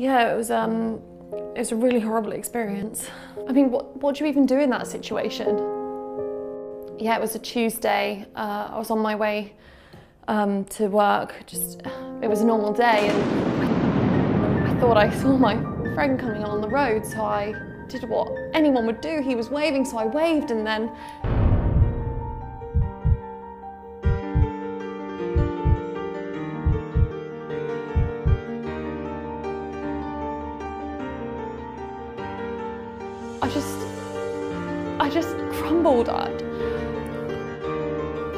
Yeah, it was a really horrible experience. I mean, what do you even do in that situation? Yeah, it was a Tuesday. I was on my way to work. Just, it was a normal day, and I thought I saw my friend coming along the road, so I did what anyone would do. He was waving, so I waved, and then I just crumbled.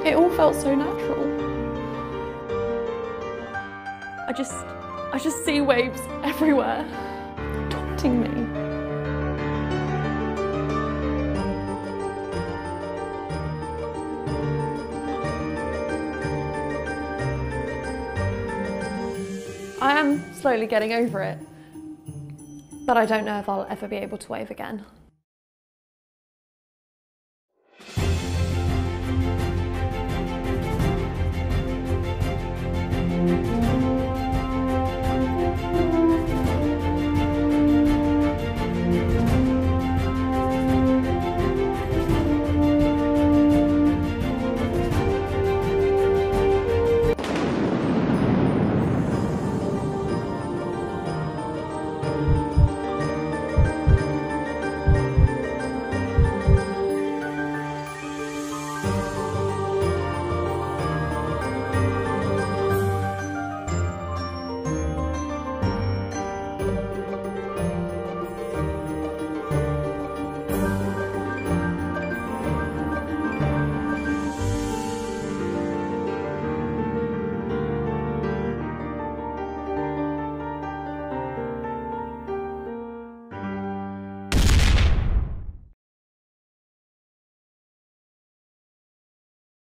It all felt so natural. I just see waves everywhere, taunting me. I am slowly getting over it, but I don't know if I'll ever be able to wave again.